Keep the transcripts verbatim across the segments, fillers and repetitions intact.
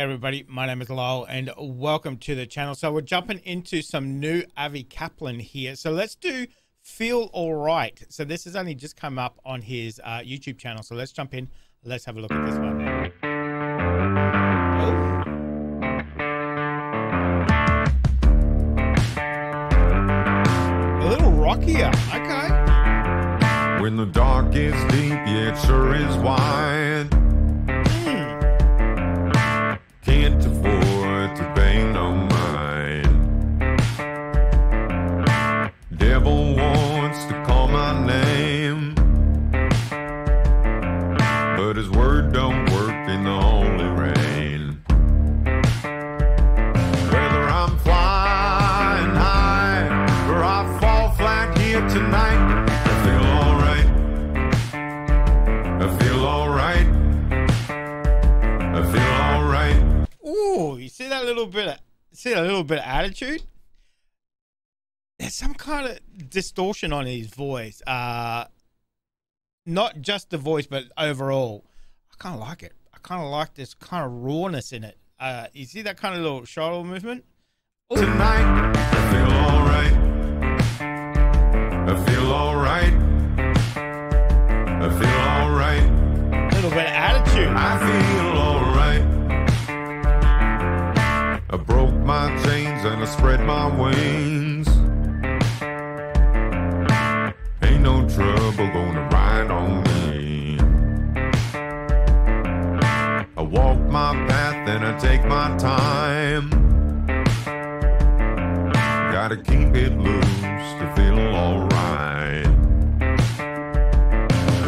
Hey everybody, my name is Lyle and welcome to the channel. So we're jumping into some new Avi Kaplan here. So let's do Feel Alright. So this has only just come up on his uh, YouTube channel. So let's jump in. Let's have a look at this one. Oh. A little rockier. Okay. When the dark is deep, yet sure is wide. Can't afford to pay no mind. Devil wants to call my name, but his word don't work in the holy rain. Whether I'm flying high or I fall flat here tonight, I feel alright. I feel alright. I feel alright. Ooh, you see that little bit of, see that little bit of attitude? There's some kind of distortion on his voice. Uh, not just the voice, but overall. I kind of like it. I kind of like this kind of rawness in it. Uh, you see that kind of little shoulder movement? Ooh. Tonight, I feel all right. I feel all right. I feel all right. A little bit of attitude. I feel all right. I broke my chains and I spread my wings. Ain't no trouble gonna ride on me. I walk my path and I take my time. Gotta keep it loose to feel alright.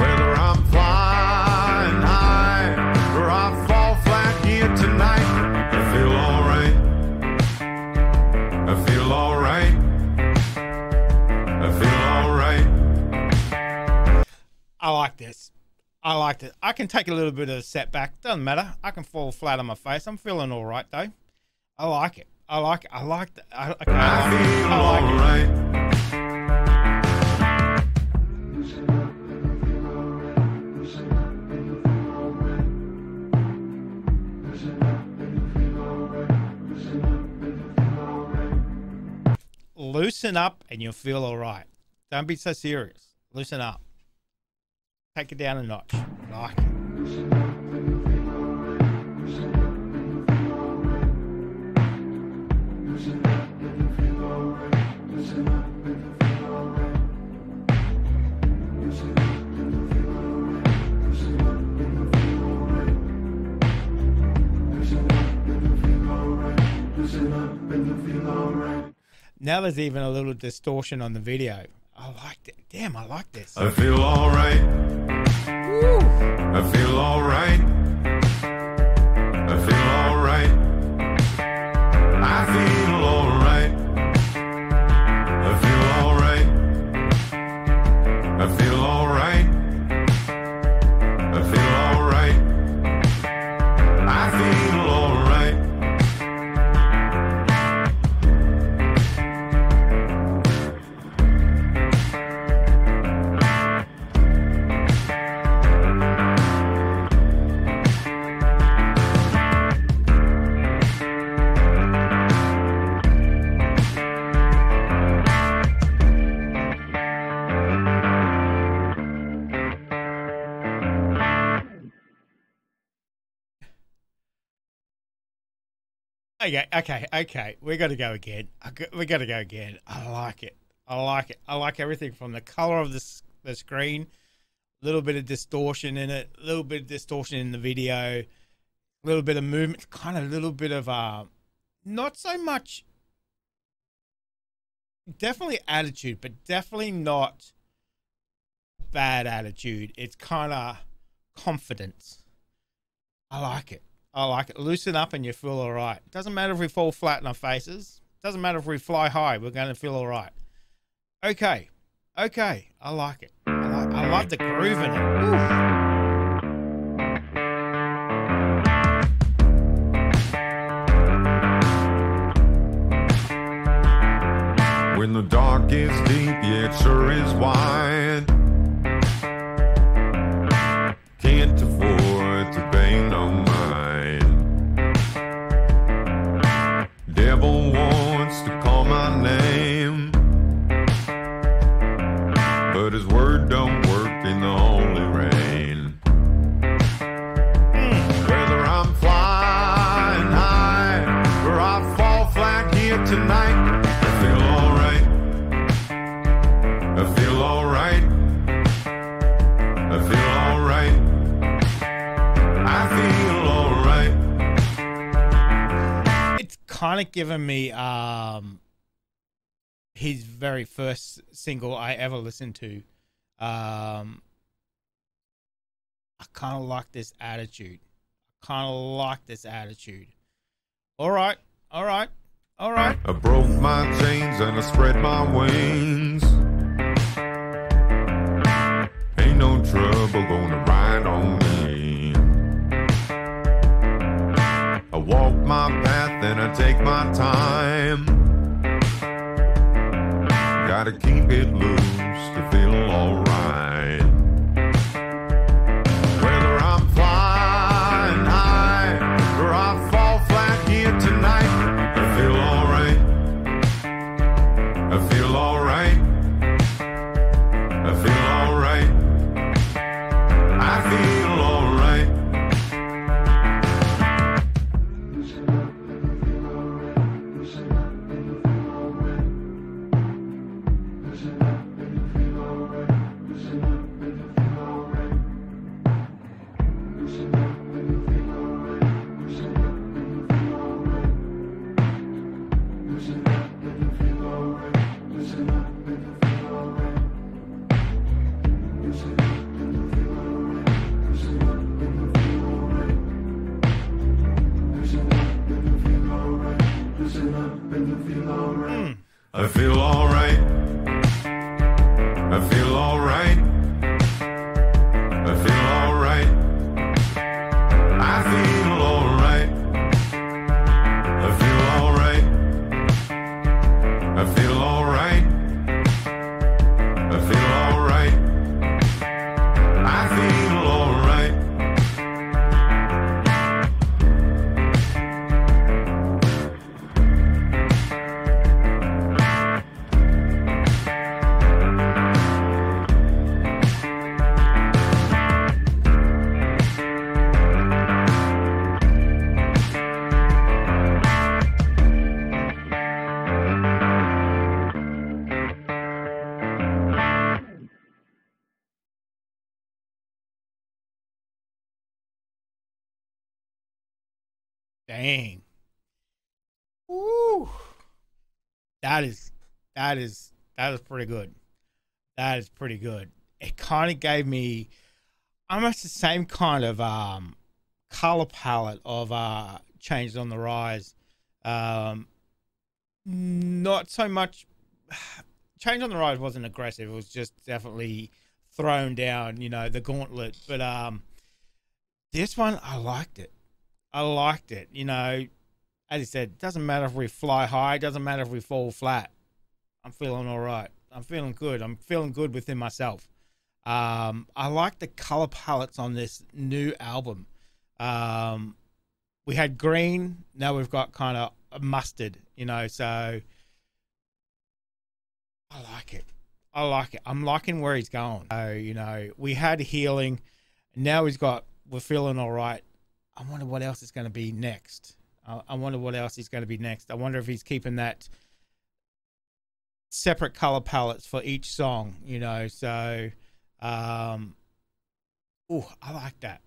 Whether I'm flying high or I fall flat here tonight, I feel alright. I feel alright. I feel alright. I like this. I like this. I can take a little bit of a setback. Doesn't matter. I can fall flat on my face. I'm feeling alright though. I like it. I like it. I like that. I, okay, I, I like feel it. I like alright. Loosen up and you'll feel all right. Don't be so serious. Loosen up. Take it down a notch. Like it. Now there's even a little distortion on the video. I like it. Damn, I like this. I feel all right. Woo. I feel all right. I feel all right. I feel all right. I feel all right. I feel all right. I feel all right. I feel all right. Okay, okay, okay. We got to go again. We got to go again. I like it. I like it. I like everything from the color of the the screen, a little bit of distortion in it, a little bit of distortion in the video, a little bit of movement, kind of a little bit of uh, not so much. Definitely attitude, but definitely not bad attitude. It's kind of confidence. I like it. I like it. Loosen up and you feel all right. Doesn't matter if we fall flat on our faces. Doesn't matter if we fly high. We're going to feel all right. Okay. Okay. I like it. I like, I like the groove in it. Oof. When the dark is deep, yet sure is wide. Can't afford to pay no mind. my name. But his word don't work in the only rain. Whether I'm flying high or I fall flat here tonight, I feel alright. I feel alright. I feel alright. I feel alright. It's kind of given me um his very first single I ever listened to. um I kind of like this attitude. I kind of like this attitude. All right, all right, all right. I broke my chains and I spread my wings. Ain't no trouble gonna ride on me. I walk my path and I take my time. Gotta keep it loose to feel alright. Whether I'm flying high or I fall flat here tonight, I feel alright. I feel alright. I feel alright. I feel alright. I feel alright. I feel alright. I feel alright. I feel alright. I feel alright. I feel alright. I feel alright. I feel alright. Dang. Woo. That is, that is, that is pretty good. That is pretty good. It kind of gave me almost the same kind of um, color palette of uh, Changes on the Rise. Um, not so much. Changes on the Rise wasn't aggressive. It was just definitely thrown down, you know, the gauntlet. But um, this one, I liked it. I liked it. You know, as I said, it doesn't matter if we fly high, it doesn't matter if we fall flat. I'm feeling all right. I'm feeling good. I'm feeling good within myself. Um, I like the color palettes on this new album. Um, we had green. Now we've got kind of mustard, you know, so I like it. I like it. I'm liking where he's going. So, you know, we had healing. Now he's got, we're feeling all right. I wonder what else is going to be next. I, I wonder what else is going to be next. I wonder if he's keeping that separate color palettes for each song, you know. So, um, oh, I like that.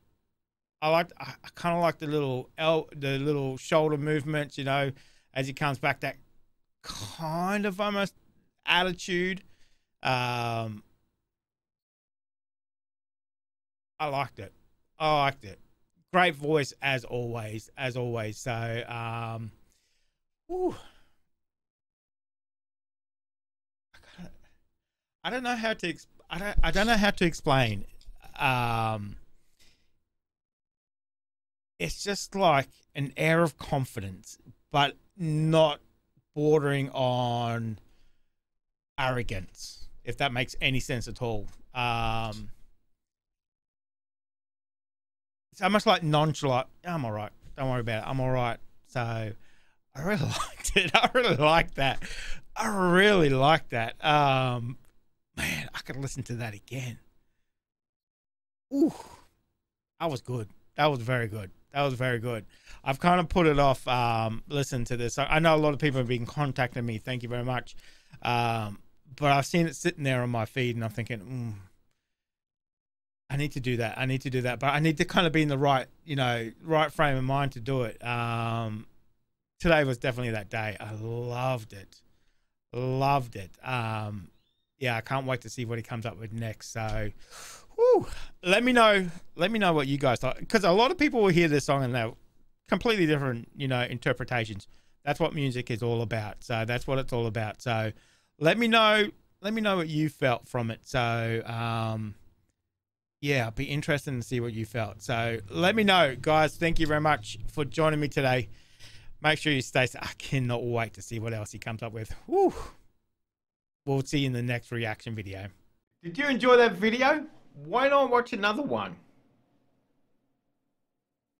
I like. I, I kind of like the little el, the little shoulder movements, you know, as he comes back. That kind of almost attitude. Um, I liked it. I liked it. Great voice as always, as always. So, um, whew. I, gotta, I don't know how to. Exp I don't. I don't know how to explain. Um, it's just like an air of confidence, but not bordering on arrogance, if that makes any sense at all. Um, It's almost like nonchalant. I'm all right. Don't worry about it. I'm all right. So I really liked it. I really liked that. I really like that. Um, man, I could listen to that again. Ooh, that was good. That was very good. That was very good. I've kind of put it off. Um, listen to this. I, I know a lot of people have been contacting me. Thank you very much. Um, but I've seen it sitting there on my feed, and I'm thinking, mm, I need to do that. I need to do that. But I need to kind of be in the right, you know, right frame of mind to do it. Um, today was definitely that day. I loved it. Loved it. Um, yeah, I can't wait to see what he comes up with next. So, whew, let me know. Let me know what you guys thought, because a lot of people will hear this song and they'll completely different, you know, interpretations. That's what music is all about. So that's what it's all about. So let me know. Let me know what you felt from it. So um, yeah, I'll be interested to see what you felt. So let me know, guys. Thank you very much for joining me today. Make sure you stay safe. I cannot wait to see what else he comes up with. Woo. We'll see you in the next reaction video. Did you enjoy that video? Why not watch another one?